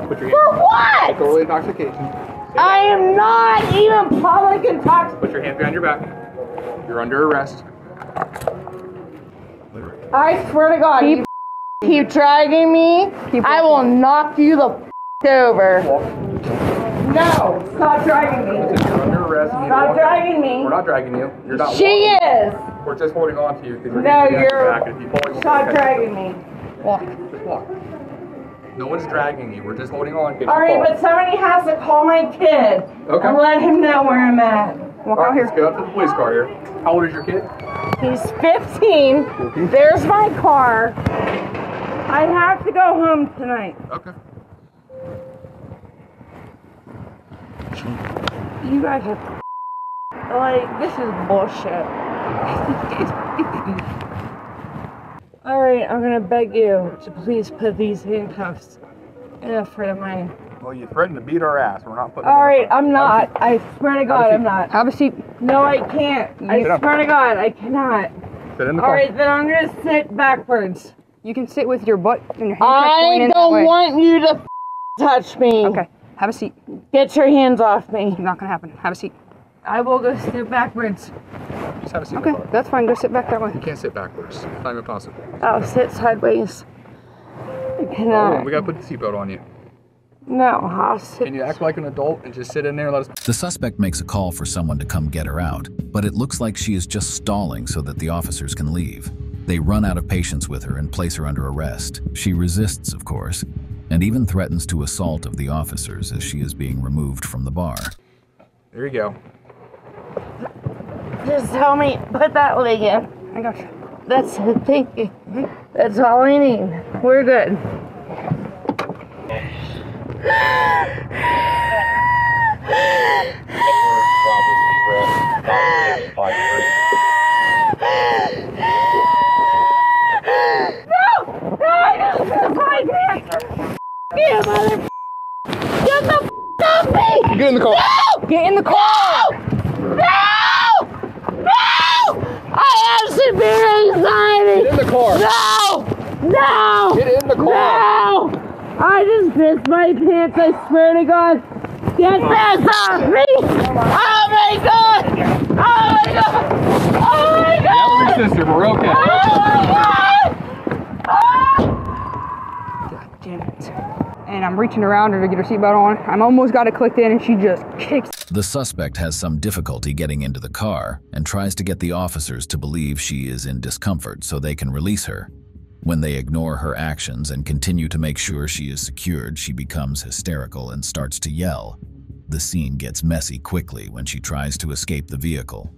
Put your hands. For what? Total intoxication. I am not even public intoxicated. Put your hands behind your back. You're under arrest. I swear to God, keep, you keep dragging me. Keep I will knock you the f over. No, stop dragging me. You're under arrest. Stop dragging me. We're not dragging you. You're not. She walking. Is. We're just holding on to you. You're no, you're. Stop dragging me. Walk. Walk. No one's dragging you. We're just holding on. All right, but somebody has to call my kid okay. and let him know where I'm at. Walk out here. Let's go up to the police car here. How old is your kid? He's fifteen. fifteen. There's my car. I have to go home tonight. Okay. You guys are like, this is bullshit. All right, I'm gonna beg you to please put these handcuffs in a friend of mine. Well, you threatened to beat our ass. We're not putting. All right, I'm not. I swear to God, I'm not. Have a seat. No, I can't. I swear to God, I cannot. Sit in the car. All right, then I'm gonna sit backwards. You can sit with your butt and your handcuffs. I don't want you to touch me. Okay, have a seat. Get your hands off me. Not gonna happen. Have a seat. I will go sit backwards. Just have a seat. Okay, that's fine. Go sit back that way. You can't sit backwards. It's not even possible. I'll sit sideways. I cannot. Oh, we gotta put the seatbelt on you. No, I'll sit. Can you act like an adult and just sit in there and let us? The suspect makes a call for someone to come get her out, but it looks like she is just stalling so that the officers can leave. They run out of patience with her and place her under arrest. She resists, of course, and even threatens to assault of the officers as she is being removed from the bar. There you go. Just tell me, put that leg in. I got you. That's it, thank you. That's all we need. We're good. No! No, I don't feel like that! You mother. Get the f off me! Get in the car! No! Get in the car! No! No! No! I have severe anxiety! Get in the car! No! No! Get in the car! No! I just pissed my pants, I swear to God! Get this off me! Oh my God! Oh my God! Oh my God! That was your sister, we're okay. Oh my God! Oh. God damn it. And I'm reaching around her to get her seatbelt on. I'm almost got it clicked in and she just kicks. The suspect has some difficulty getting into the car and tries to get the officers to believe she is in discomfort so they can release her. When they ignore her actions and continue to make sure she is secured, she becomes hysterical and starts to yell. The scene gets messy quickly when she tries to escape the vehicle.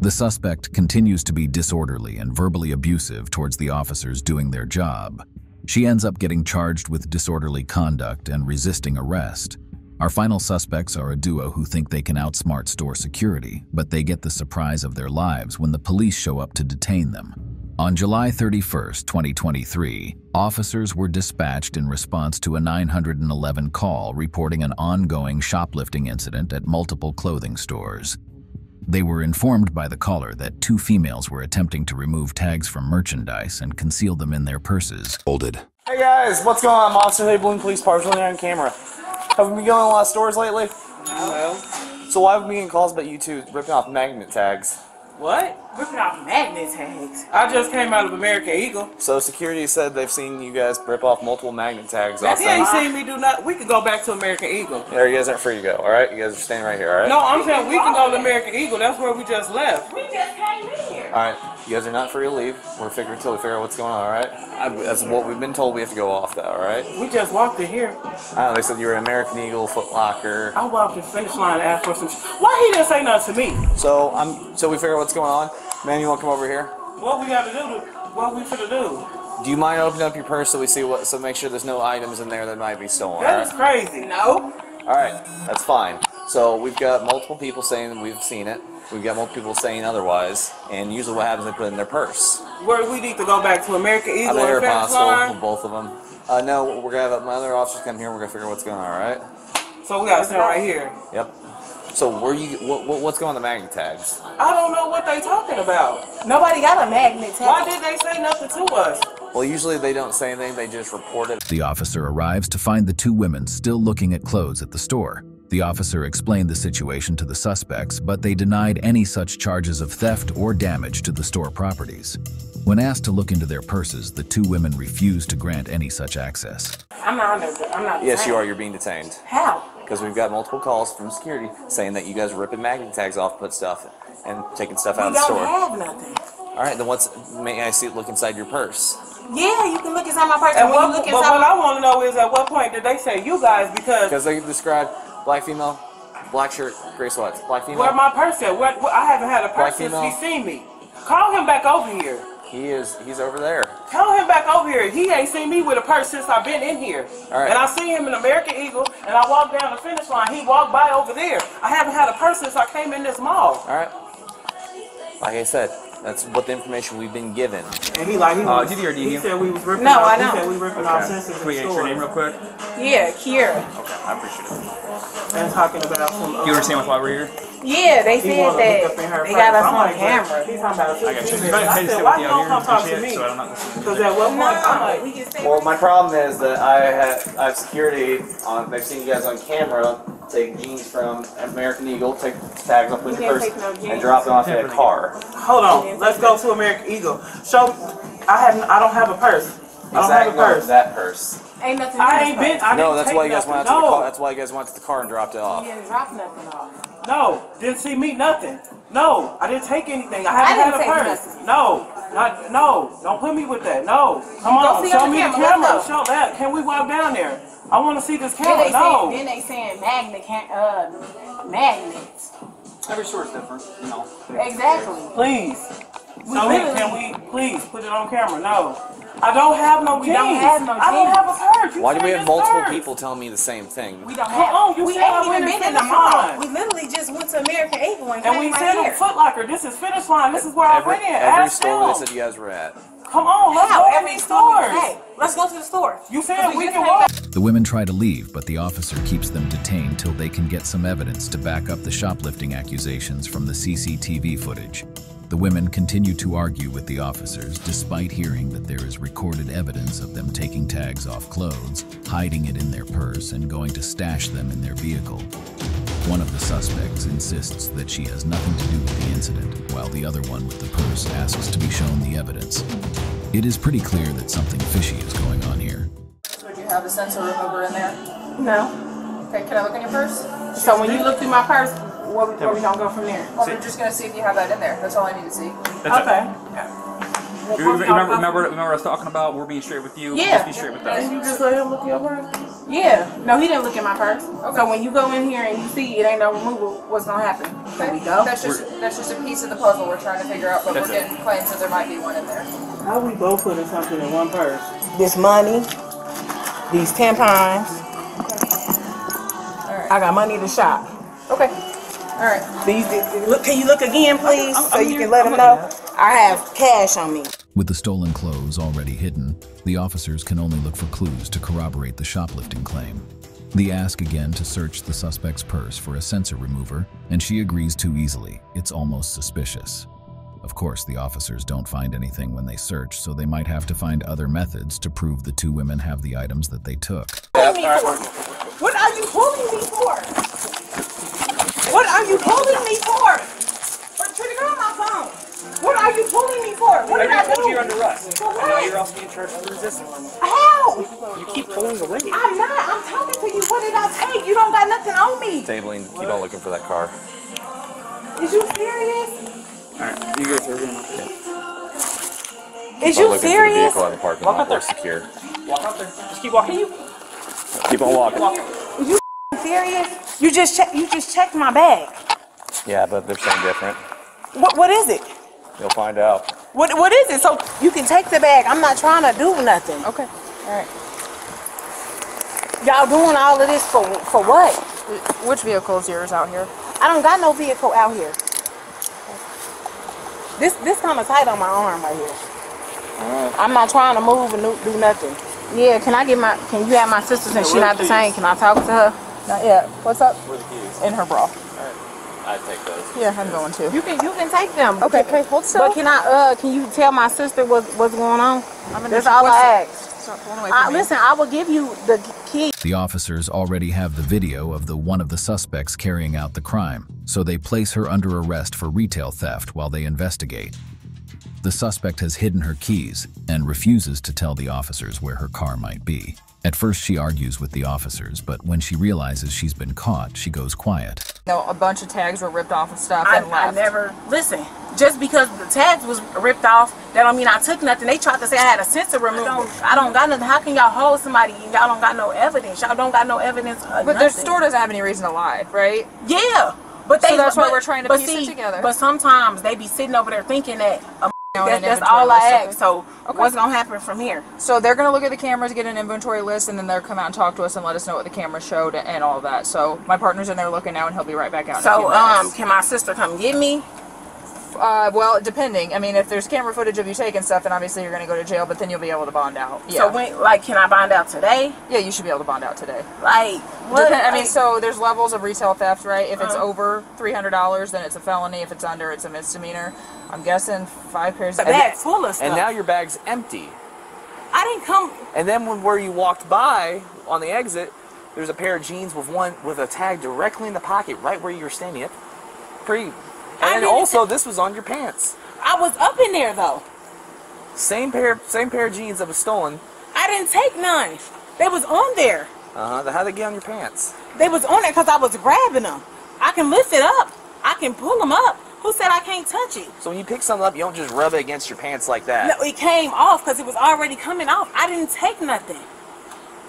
The suspect continues to be disorderly and verbally abusive towards the officers doing their job. She ends up getting charged with disorderly conduct and resisting arrest. Our final suspects are a duo who think they can outsmart store security, but they get the surprise of their lives when the police show up to detain them. On July thirty-first, twenty twenty-three, officers were dispatched in response to a nine one one call reporting an ongoing shoplifting incident at multiple clothing stores. They were informed by the caller that two females were attempting to remove tags from merchandise and conceal them in their purses. Folded. Hey guys, what's going on? I'm Officer Hay Bloom, police partially on camera. Have we been going to a lot of stores lately? No. So why have we been getting calls about you two ripping off magnet tags? What? Ripping off magnet tags? I just came out of American Eagle. So security said they've seen you guys rip off multiple magnet tags. If you ain't seen me do nothing, we can go back to American Eagle. There, you guys aren't free to go, all right? You guys are staying right here, all right? No, I'm saying we can go to American Eagle. That's where we just left. We just came in here. All right, you guys are not free to leave. We're figuring until we figure out what's going on, all right? I, that's what we've been told. We have to go off that, all right? We just walked in here. I know, they said you were at American Eagle, Foot Locker. I walked in Finish Line to ask for some. Why he didn't say nothing to me? So I'm. So we figure out what's going on. Man, you want to come over here? What we got to do? What we gonna do? Do you mind opening up your purse so we see what? So make sure there's no items in there that might be stolen. That is crazy. No. All right, that's fine. So we've got multiple people saying we've seen it. We've got multiple people saying otherwise. And usually, what happens? They put it in their purse. Where we need to go back to American Eagle or Aeropostale, both of them. Uh, no, we're gonna have my other officers come here. And we're gonna figure out what's going on. All right. So we gotta stand right here. Yep. So where you what, what what's going on the magnet tags? I don't know what they talking about. Nobody got a magnet tag. Why did they say nothing to us? Well, usually they don't say anything, they just report it. The officer arrives to find the two women still looking at clothes at the store. The officer explained the situation to the suspects, but they denied any such charges of theft or damage to the store properties. When asked to look into their purses, the two women refused to grant any such access. I'm not under, I'm not Yes, you are. You're being detained. How? Because we've got multiple calls from security saying that you guys are ripping magnet tags off, put stuff, and taking stuff out of the store. We don't have nothing. All right, then what's, may I see look inside your purse? Yeah, you can look inside my purse. And what, look inside but what I want to know is at what point did they say you guys because... Because they described black female, black shirt, gray sweats, black female. Where my purse at? Where, where, I haven't had a purse since he seen me. Call him back over here. He is, he's over there. Tell him back over here. He ain't seen me with a purse since I've been in here. All right. And I see him in American Eagle, and I walked down the Finish Line. He walked by over there. I haven't had a purse since I came in this mall. All right. Like I said, that's what the information we've been given. And he like he, uh, was, D D D he said we was ripping. No, off, I know. He said we ripping off senses. Can we get your name real quick? Yeah, Kiera. Okay, I appreciate it. And talking about some. Do you understand why we're here? Yeah, they said that they got us on camera. He's talking about. I got you. I said, why don't come talk to me? Because at what point I'm like. Well, my problem is that I have I have security on. They've seen you guys on camera take jeans from American Eagle, take tags off with your purse, and drop them off in a car. Hold on, let's go to American Eagle. Show. I have. I don't have a purse. I don't have a purse. That purse. Ain't nothing. I ain't been. I no, that's why you guys went out to the car. That's why you guys went to the car and dropped it off. You didn't drop nothing off. No, didn't see me nothing. No, I didn't take anything. I haven't I had a purse. Nothing. No, not no. Don't put me with that. No, come on, show me the camera. Show that. Can we walk down there? I want to see this camera. Then they no. Saying, then they saying magnet, uh, magnets. Every store's different, you know. Exactly. Please. We so we, can we please put it on camera? No. I don't have no keys. Don't have no I don't have a purse. Why do we have multiple purse? people telling me the same thing? We don't have. Oh, you we ain't even been in the mall. We literally just went to American Eagle and, and we said right on Foot Locker. This is Finish Line. This is where every, I went in. Every Ask store them. They said you guys were at. Come on, let's How? go every store. Hey, let's go to the store. You said we can walk. The women try to leave, but the officer keeps them detained till they can get some evidence to back up the shoplifting accusations from the C C T V footage. The women continue to argue with the officers despite hearing that there is recorded evidence of them taking tags off clothes, hiding it in their purse, and going to stash them in their vehicle. One of the suspects insists that she has nothing to do with the incident, while the other one with the purse asks to be shown the evidence. It is pretty clear that something fishy is going on here. So do you have a sensor remover in there? No. Okay, can I look in your purse? So when you look through my purse, Where we, where we don't go from there. Well, we're just gonna see if you have that in there. That's all I need to see. That's okay. It. Yeah. Well, remember, remember, remember, remember us talking about we're being straight with you. Yeah. Just be straight with us. Did you just let him look in your purse? Yeah. No, he didn't look in my purse. Okay. So when you go in here and you see it ain't no removal, what's gonna happen? Okay. There we go. That's just we're, that's just a piece of the puzzle we're trying to figure out, but we're getting it. claims that there might be one in there. How we both putting something in one purse? This money, these tampons. All right. I got money to shop. Okay. All right. These, look, can you look again, please, I'm, I'm, so I'm you here. can let them know? I have cash on me. With the stolen clothes already hidden, the officers can only look for clues to corroborate the shoplifting claim. They ask again to search the suspect's purse for a sensor remover, and she agrees too easily. It's almost suspicious. Of course, the officers don't find anything when they search, so they might have to find other methods to prove the two women have the items that they took. What are you holding me for? What are you holding me for? Turn it on my phone. What are you holding me for? What did I do? You're under arrest. For what? I know you're also being charged with resistance. How? You keep pulling the ring. I'm not. I'm talking to you. What did I take? You don't got nothing on me. Tabling. Keep on looking for that car. Is you serious? All right. You go through. Yeah. Is you serious? Walk out there. Secure. Walk out there. Just keep walking. You... Keep on walking. Are you serious? You just check, you just checked my bag. Yeah, but they're something different. What what is it? You'll find out. What what is it? So you can take the bag. I'm not trying to do nothing. Okay. All right. Y'all doing all of this for for what? Which vehicle is yours out here? I don't got no vehicle out here. This this kind of tight on my arm right here. All right. I'm not trying to move and do nothing. Yeah. Can I get my? Can you have my sister since she's not the same? Can I talk to her? Not yet. What's up? Where are the keys? In her bra. All right. I take those. Yeah, I'm going to. You can you can take them. Okay. Okay. Hold still. But can I? Uh, can you tell my sister what what's going on? I'm That's all I asked. Uh, listen, I will give you the key. The officers already have the video of the one of the suspects carrying out the crime, so they place her under arrest for retail theft while they investigate. The suspect has hidden her keys and refuses to tell the officers where her car might be. At first, she argues with the officers, but when she realizes she's been caught, she goes quiet. No, a bunch of tags were ripped off and stuff and I, left. I never, listen, just because the tags was ripped off, that don't mean I took nothing. They tried to say I had a sensor removed. I don't, I don't got nothing. How can y'all hold somebody? Y'all don't got no evidence. Y'all don't got no evidence of But their store doesn't have any reason to lie, right? Yeah. But they, so that's but, why we're trying to piece see, it together. But sometimes they be sitting over there thinking that a That, that's all I asked. So okay. What's gonna happen from here? So they're gonna look at the cameras, get an inventory list, and then they'll come out and talk to us and let us know what the camera showed and all that. So my partner's in there looking now, and he'll be right back out. So um, can my sister come get me? Uh, well, depending. I mean, if there's camera footage of you taking stuff, then obviously you're gonna go to jail, but then you'll be able to bond out. Yeah. So when, like, can I bond out today? Yeah, you should be able to bond out today. Like, what? Dep I mean, like, so there's levels of retail theft, right? If it's uh, over three hundred dollars, then it's a felony. If it's under, it's a misdemeanor. I'm guessing five pairs of bags full of stuff. And now your bag's empty. I didn't come. And then when where you walked by on the exit, there's a pair of jeans with one with a tag directly in the pocket, right where you were standing. It's pretty. And also, this was on your pants. I was up in there though. Same pair, same pair of jeans that was stolen. I didn't take none. They was on there. Uh huh. How'd they get on your pants? They was on there because I was grabbing them. I can lift it up. I can pull them up. Who said I can't touch it? So when you pick something up, you don't just rub it against your pants like that. No, it came off because it was already coming off. I didn't take nothing.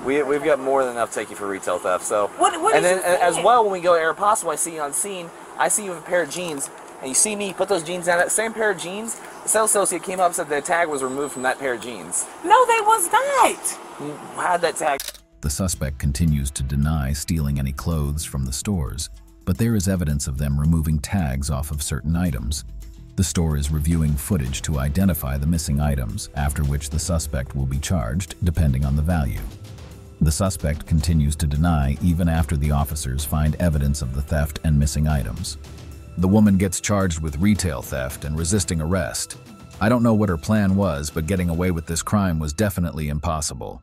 We, we've got more than enough to take you for retail theft. So what, what and then as well, when we go to Aeropostale, I see you on scene. I see you have a pair of jeans, and you see me, you put those jeans down, that same pair of jeans, the sales associate came up and said the tag was removed from that pair of jeans. No, they was not. How'd that tag? The suspect continues to deny stealing any clothes from the stores, but there is evidence of them removing tags off of certain items. The store is reviewing footage to identify the missing items, after which the suspect will be charged, depending on the value. The suspect continues to deny even after the officers find evidence of the theft and missing items. The woman gets charged with retail theft and resisting arrest. I don't know what her plan was, but getting away with this crime was definitely impossible.